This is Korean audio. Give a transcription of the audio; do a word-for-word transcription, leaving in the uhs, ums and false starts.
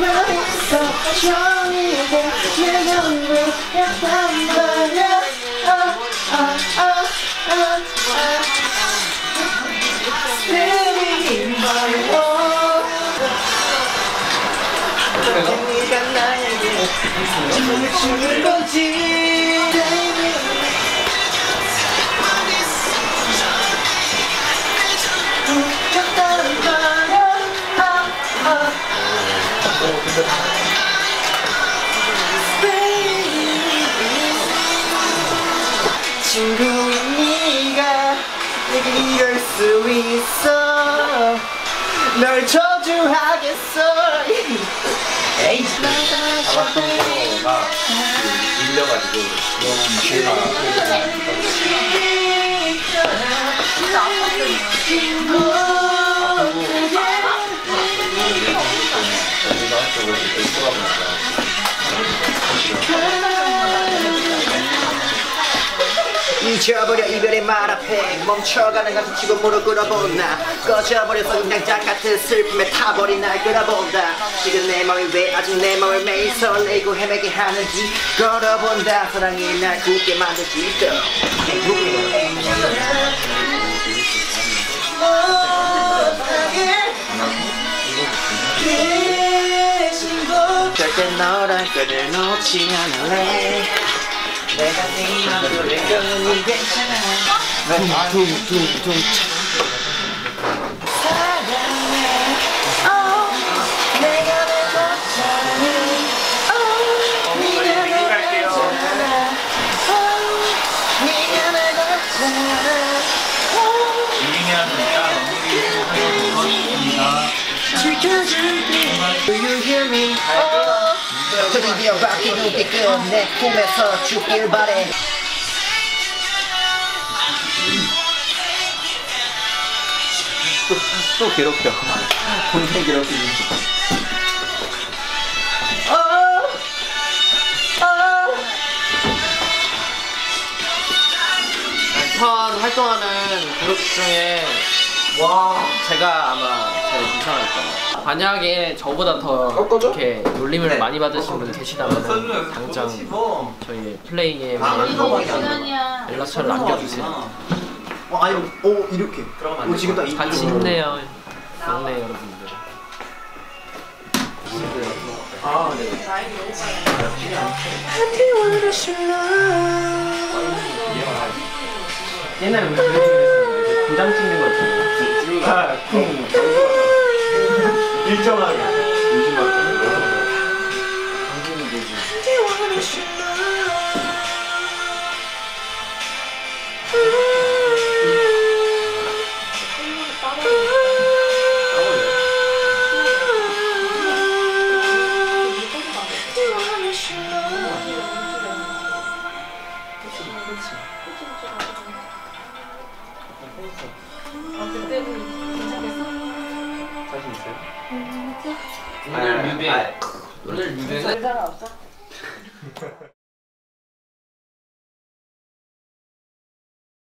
그래서 처음이고 내 전부 약한 말야. Living in my world. 네가 나에게 춤을 추는 거지. 웃겼다는 말야. 친구인 네가 내게 이럴 수 있어. 널 저주하겠어. 에이 아마도 나 밀려가지고 너무 죄가 진짜 아팠거든요. 잊어버려 이별의 말 앞에 멈춰가는 가슴 치고 무릎 꿇어본다. 꺼져버려서 그냥 짝 같은 슬픔에 타버린 날 끌어본다. 지금 내 맘이 왜 아직 내 맘을 매일 설레고 헤매게 하는지 걸어본다. 사랑이 날 굳게 만들지 또 절대 너랑 끈을 놓지 않을래. 내가 네 맘으로 여전히 괜찮아. 둥둥둥둥 사랑해. Oh, 내가 내 것처럼. Oh, 네가 내 것처럼. Oh, 네가 내 것처럼. 지켜줄게. Do you hear me? 드디어 바퀴 웃기끔 내 꿈에서 죽길 바래. 또, 또 괴롭혀. 본인 괴롭히는 어, 어. 전 활동하는 그룹 중에 와 제가 아마 제일 불쌍할 거예요. 만약에 저보다 더 꺾어줘? 이렇게 놀림을 네. 많이 받으신 분 계시다면 당장 저희 플레이에 연락처를 남겨주세요. 아, 아니, 오 이렇게 오, 지금 딱 같이 힘내요, 막내 여러분들. 아, 네. 옛날에 우리 그랬었는데 도장 찍는 거였잖아요. 아, 쿵. 일정하게 요즘만 당기면 되지. 오늘 뮤비 오늘 뮤비 할 사람 없어?